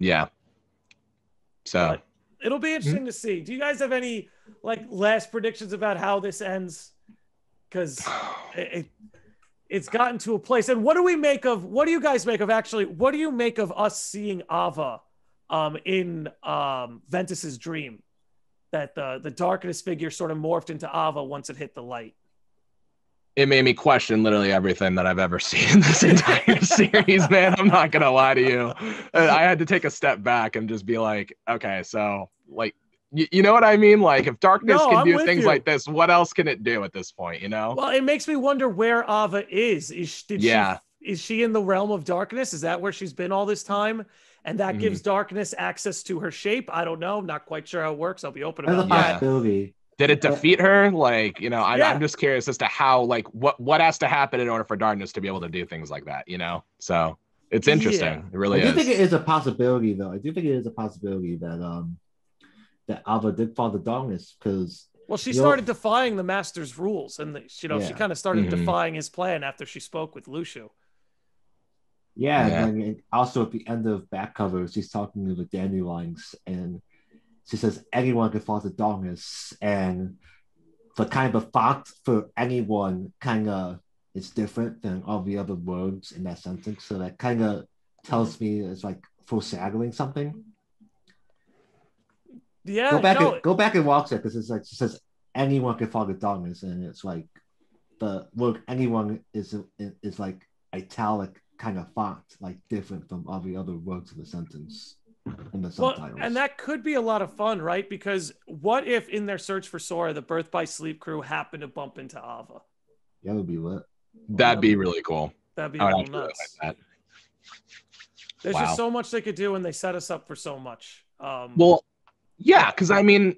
Yeah, so but it'll be interesting mm. to see. Do you guys have any like last predictions about how this ends? Because it, it it's gotten to a place. And what do we make of, what do you guys make of actually, what do you make of us seeing Ava um, in um, Ventus's dream? That the, the Darkness figure sort of morphed into Ava once it hit the light. It made me question literally everything that I've ever seen in this entire series, man. I'm not going to lie to you. I had to take a step back and just be like, okay, so like, you know what I mean? Like, if Darkness no, can I'm do things you. like this, what else can it do at this point, you know? Well, it makes me wonder where Ava is. Is, did yeah. she, is she in the realm of Darkness? Is that where she's been all this time? And that mm. gives Darkness access to her shape? I don't know. I'm not quite sure how it works. I'll be open about that. Yeah. Did it defeat her? Like, you know, I, yeah. I'm just curious as to how, like, what, what has to happen in order for Darkness to be able to do things like that, you know? So, it's interesting. Yeah. It really is. I do is. think it is a possibility, though. I do think it is a possibility that, um, that Ava did follow the Darkness, because well, she started know, defying the Master's rules, and the, you know yeah. she kind of started mm-hmm. defying his plan after she spoke with Luxu. Yeah, yeah. And, and also at the end of Back Cover, she's talking to the Dandelions, and she says anyone can follow the Darkness, and the kind of fact for anyone kind of is different than all the other words in that sentence. So that kind of tells me it's like foreshadowing something. Yeah, go back, no. and, go back and watch it, because it's like she says anyone can follow the Darkness, and it's like the word anyone is is like italic kind of font, like different from all the other words of the sentence in the subtitles. Well, and that could be a lot of fun, right? Because what if in their search for Sora, the Birth by Sleep crew happened to bump into Ava? Yeah, that would be lit. That'd be really cool. That'd be really nuts. Like that. There's wow. just so much they could do, and they set us up for so much. Um, well. Yeah, because I mean,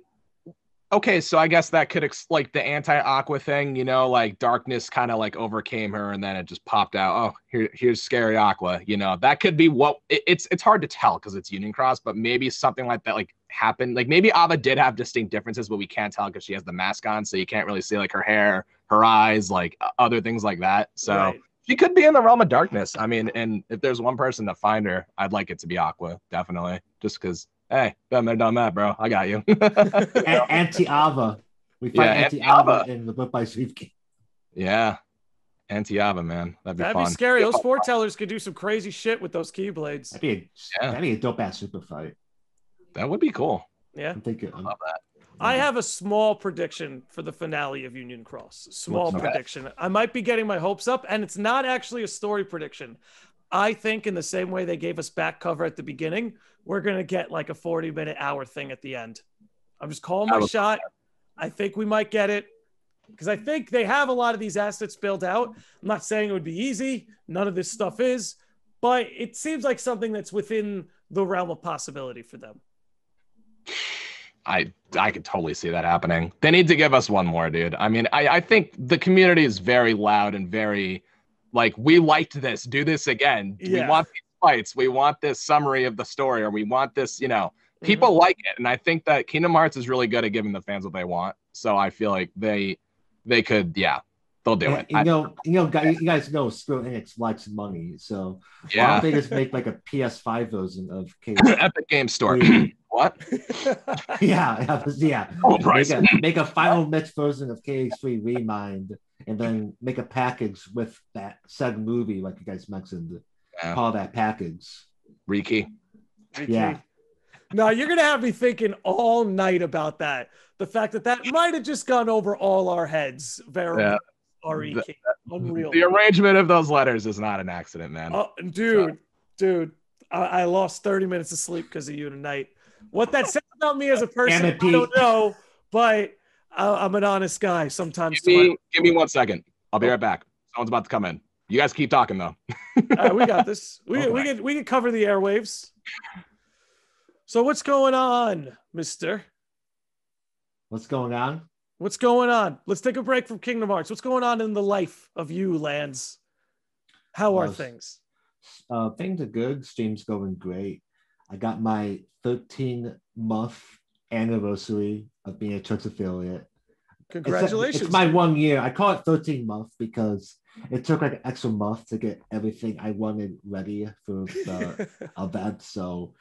okay, so I guess that could, ex like, the anti-Aqua thing, you know, like, Darkness kind of, like, overcame her, and then it just popped out, oh, here, here's scary Aqua, you know, that could be what, it, it's it's hard to tell, because it's Union Cross, but maybe something like that, like, happened, like, maybe Ava did have distinct differences, but we can't tell, because she has the mask on, so you can't really see, like, her hair, her eyes, like, other things like that, so... Right. She could be in the realm of Darkness, I mean, and if there's one person to find her, I'd like it to be Aqua, definitely, just because... Hey, been there, done that, bro. I got you. Anti-Ava. We find yeah, Anti-Ava in the Book by Sleep game. Yeah. Anti-Ava, man. That'd be, that'd fun. be scary. Those foretellers could do some crazy shit with those keyblades. That'd be a, yeah. a dope-ass super fight. That would be cool. Yeah. I love that. I have a small prediction for the finale of Union Cross. Small What's prediction. That? I might be getting my hopes up, and it's not actually a story prediction. I think in the same way they gave us Back Cover at the beginning, we're going to get like a forty minute hour thing at the end. I'm just calling my shot. I think we might get it, because I think they have a lot of these assets built out. I'm not saying it would be easy. None of this stuff is, but it seems like something that's within the realm of possibility for them. I I could totally see that happening. They need to give us one more, dude. I mean, I, I think the community is very loud and very... Like, we liked this, do this again. Yeah. We want these fights. We want this summary of the story, or we want this, you know, people mm-hmm. like it. And I think that Kingdom Hearts is really good at giving the fans what they want. So I feel like they, they could, yeah, They'll do and, it. You know, you know, guys, you guys know Square Enix likes money, so yeah. Why don't they just make like a P S five version of K- Epic Game Store? What? yeah, yeah. Oh, make, a, make a Final Mix version of K X three Remind, and then make a package with that said movie, like you guys mentioned. Yeah. Call that package. Riki. Riki. Yeah. No, you're going to have me thinking all night about that. The fact that that might have just gone over all our heads. Very yeah. R E K. Unreal. The arrangement of those letters is not an accident, man. Oh, dude, so. dude, I, I lost thirty minutes of sleep because of you tonight. What that says about me as a person, I don't know, but I, I'm an honest guy sometimes. Give me, give me one second. I'll be right back. Someone's about to come in. You guys keep talking, though. All right, we got this. We, oh, we, can, we can cover the airwaves. So what's going on, mister? What's going on? What's going on? Let's take a break from Kingdom Hearts. What's going on in the life of you, Lance? How are uh, things? Uh, things are good. Stream's going great. I got my thirteen month anniversary of being a church affiliate. Congratulations. It's, it's my one year. I call it thirteen month because it took like an extra month to get everything I wanted ready for the event. So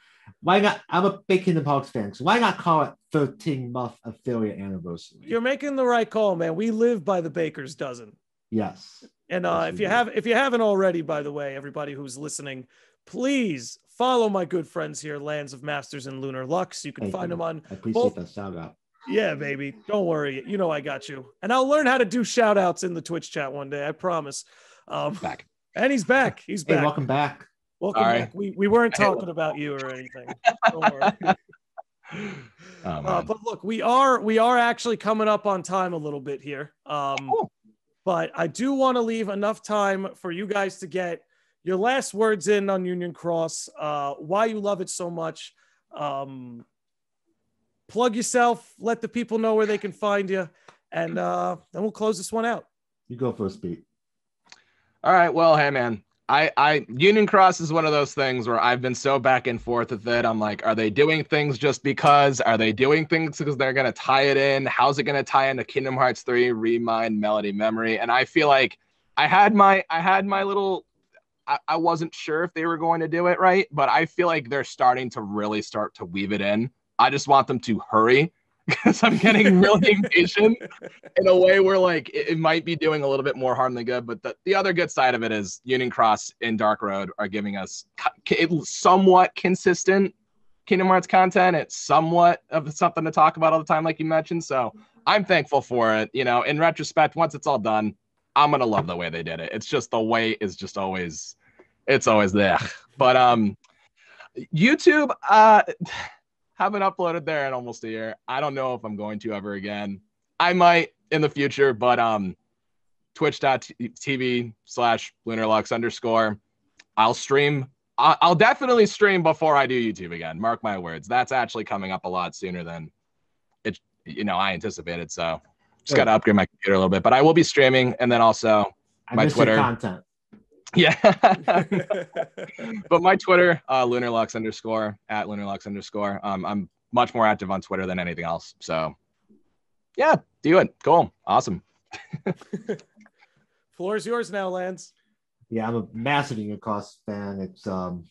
why not? I'm a big Kingdom Hearts fan, so why not call it thirteen month affiliate anniversary? You're making the right call, man. We live by the baker's dozen. Yes. And uh, yes, if you do. have, if you haven't already, by the way, everybody who's listening, please follow my good friends here, Lands of Masters and Lunar Lux. You can Thank find you. them on. I appreciate both. that shout out. Yeah, baby. Don't worry. You know I got you. And I'll learn how to do shout outs in the Twitch chat one day. I promise. Um, back. And he's back. He's back. Hey, welcome back. Welcome Sorry. back. We, we weren't talking about you or anything. Don't worry. Oh, uh, but look, we are we are actually coming up on time a little bit here. Um, oh. But I do want to leave enough time for you guys to get your last words in on Union Cross, uh, why you love it so much. Um, plug yourself, let the people know where they can find you, and uh, then we'll close this one out. You go first, Pete. All right, well, hey, man. I, I Union Cross is one of those things where I've been so back and forth with it. I'm like, are they doing things just because? Are they doing things because they're going to tie it in? How's it going to tie into Kingdom Hearts three, Remind, Melody, Memory? And I feel like I had my I had my little... I wasn't sure if they were going to do it right, but I feel like they're starting to really start to weave it in. I just want them to hurry because I'm getting really impatient in a way where like it might be doing a little bit more harm than good. But the, the other good side of it is Union Cross and Dark Road are giving us somewhat consistent Kingdom Hearts content. It's somewhat of something to talk about all the time, like you mentioned. So I'm thankful for it. You know, in retrospect, once it's all done, I'm going to love the way they did it. It's just the way is just always, it's always there. But um, YouTube, uh, haven't uploaded there in almost a year. I don't know if I'm going to ever again. I might in the future, but um, twitch.tv slash lunarlux underscore. I'll stream. I'll definitely stream before I do YouTube again. Mark my words. That's actually coming up a lot sooner than it, you know, I anticipated. So just got to upgrade my computer a little bit, but I will be streaming. And then also my Twitter content. Yeah. But my Twitter, uh, lunarlux underscore at lunarlux underscore. Um, I'm much more active on Twitter than anything else. So yeah, do it. Cool. Awesome. Floor is yours now, Lance. Yeah. I'm a massive Union Cross fan. It's, um,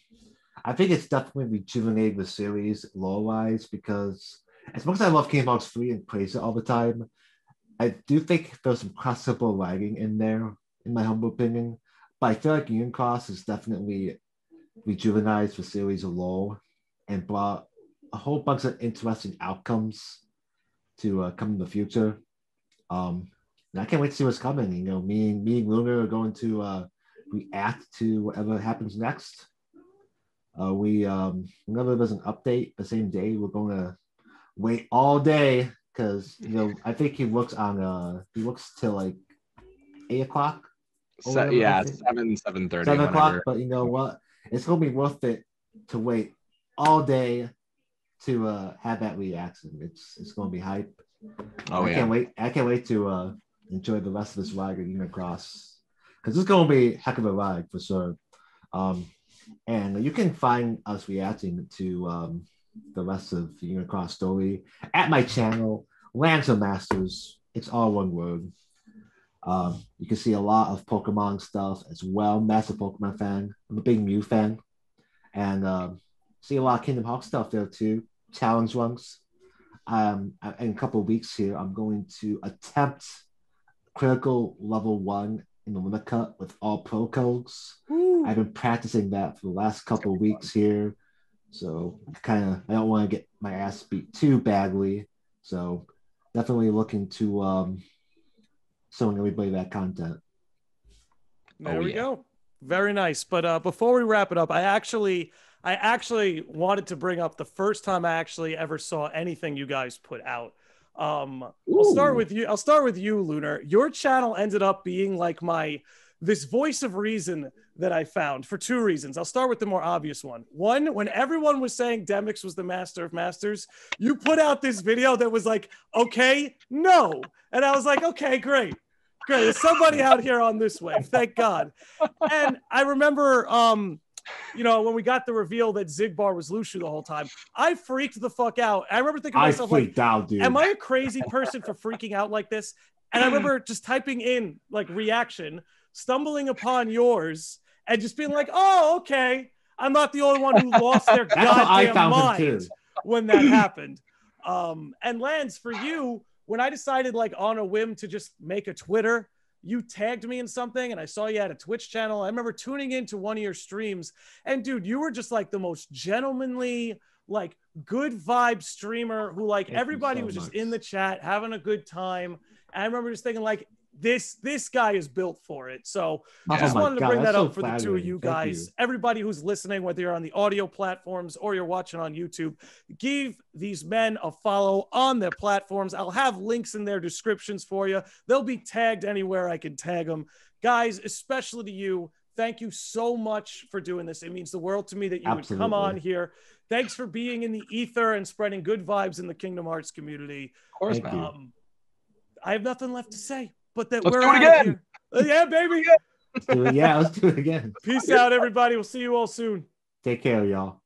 I think it's definitely rejuvenated the series lore-wise because as much as I love Kingdom Hearts three and praise it all the time, I do think there's some crossable writing in there, in my humble opinion. But I feel like Union Cross has definitely rejuvenated the series of lore and brought a whole bunch of interesting outcomes to uh, come in the future. Um, and I can't wait to see what's coming. You know, me and, me and Lunar are going to uh, react to whatever happens next. Uh, we, um, whenever there's an update the same day, we're going to wait all day. Because you know, I think he works on uh, he works till like eight o'clock. So, yeah, seven seven thirty. Seven o'clock. But you know what? It's gonna be worth it to wait all day to uh, have that reaction. It's it's gonna be hype. Oh I yeah. can't wait. I can't wait to uh, enjoy the rest of this ride at Union Cross because it's gonna be a heck of a ride for sure. Um, and you can find us reacting to. Um, the rest of the Union Cross story at my channel, Lance of Masters. It's all one word. Um, you can see a lot of Pokemon stuff as well. Massive Pokemon fan. I'm a big Mew fan. And uh, see a lot of Kingdom Hearts stuff there too. Challenge runs. Um, in a couple of weeks here, I'm going to attempt Critical Level one in the Limit Cut with all pro codes. Ooh. I've been practicing that for the last couple of weeks here. So kind of, I don't want to get my ass beat too badly. So definitely looking to um, showing everybody that content. There oh, we yeah. go. Very nice. But uh, before we wrap it up, I actually... I actually wanted to bring up the first time I actually ever saw anything you guys put out. Um, I'll start with you. I'll start with you, Lunar. Your channel ended up being like my, this voice of reason that I found for two reasons. I'll start with the more obvious one. One, when everyone was saying Demyx was the master of masters, you put out this video that was like, okay, no. And I was like, okay, great. Great. There's somebody out here on this wave. Thank God. And I remember, um, you know, when we got the reveal that Zigbar was Luxu the whole time, I freaked the fuck out. I remember thinking to myself, like, out, dude. Am I a crazy person for freaking out like this? And I remember just typing in, like, reaction, stumbling upon yours, and just being like, oh, okay. I'm not the only one who lost their goddamn mind when that happened. Um, and Lance, for you, when I decided, like, on a whim to just make a Twitter, you tagged me in something and I saw you had a Twitch channel. I remember tuning into one of your streams and dude, you were just like the most gentlemanly, like good vibe streamer who like Thank everybody so was much. Just in the chat, having a good time. And I remember just thinking like this, this guy is built for it. So I oh just wanted God, to bring that so up for flattering. The two of you Thank guys, you. Everybody who's listening, whether you're on the audio platforms or you're watching on YouTube, give these men a follow on their platforms. I'll have links in their descriptions for you. They'll be tagged anywhere I can tag them. Guys, especially to you, thank you so much for doing this. It means the world to me that you Absolutely. Would come on here. Thanks for being in the ether and spreading good vibes in the Kingdom Hearts community. Of course, um, man. I have nothing left to say. But that let's we're do it again. Here. Yeah, baby. Let's do it. Yeah, let's do it again. Peace out, everybody. We'll see you all soon. Take care, y'all.